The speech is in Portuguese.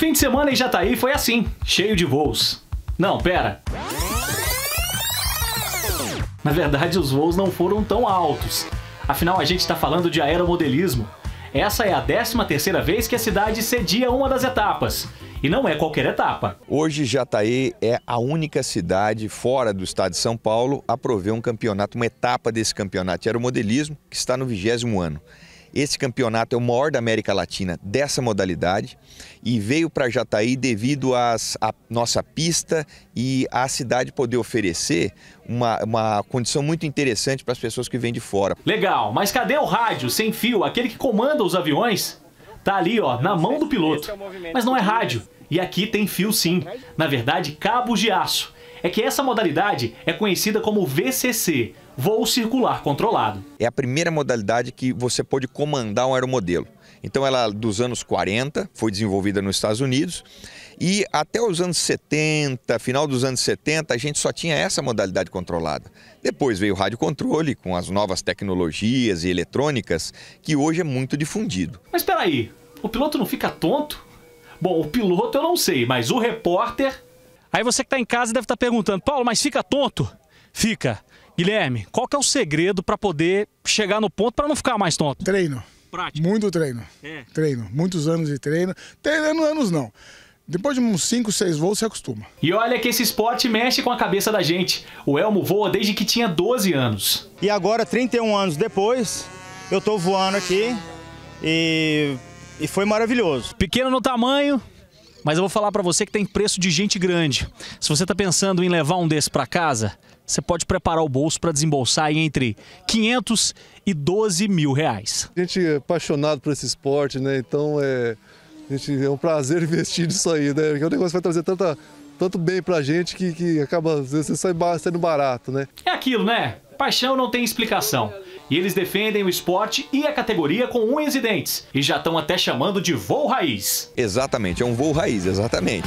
fim de semana em Jataí foi assim, cheio de voos. Não, pera. Na verdade, os voos não foram tão altos. Afinal, a gente está falando de aeromodelismo. Essa é a 13ª vez que a cidade cedia uma das etapas. E não é qualquer etapa. Hoje, Jataí é a única cidade fora do estado de São Paulo a prover um campeonato, uma etapa desse campeonato de aeromodelismo, que está no 20º ano. Esse campeonato é o maior da América Latina dessa modalidade e veio para Jataí devido à nossa pista e à cidade poder oferecer uma condição muito interessante para as pessoas que vêm de fora. Legal, mas cadê o rádio sem fio, aquele que comanda os aviões? Tá ali, ó, na mão do piloto. Mas não é rádio. E aqui tem fio sim. Na verdade, cabos de aço. É que essa modalidade é conhecida como VCC, voo circular controlado. É a primeira modalidade que você pode comandar um aeromodelo. Então ela dos anos 40, foi desenvolvida nos Estados Unidos e até os anos 70, final dos anos 70, a gente só tinha essa modalidade controlada. Depois veio o radiocontrole com as novas tecnologias e eletrônicas que hoje é muito difundido. Mas espera aí, o piloto não fica tonto? Bom, o piloto eu não sei, mas o repórter... Aí você que está em casa deve estar perguntando, Paulo, mas fica tonto? Fica. Guilherme, qual que é o segredo para poder chegar no ponto para não ficar mais tonto? Treino. Prática. Muito treino. É. Treino. Muitos anos de treino. Treinando anos não. Depois de uns 5, 6 voos, você acostuma. E olha que esse esporte mexe com a cabeça da gente. O Elmo voa desde que tinha 12 anos. E agora, 31 anos depois, eu estou voando aqui e foi maravilhoso. Pequeno no tamanho... Mas eu vou falar para você que tem preço de gente grande. Se você está pensando em levar um desse para casa, você pode preparar o bolso para desembolsar entre 500 e 12 mil reais. A gente é apaixonado por esse esporte, né? Então é um prazer investir nisso aí, né? Porque o negócio vai trazer tanto bem para a gente que acaba, às vezes, você sai sendo barato, né? É aquilo, né? Paixão não tem explicação. E eles defendem o esporte e a categoria com unhas e dentes. E já estão até chamando de voo raiz. Exatamente, é um voo raiz, exatamente.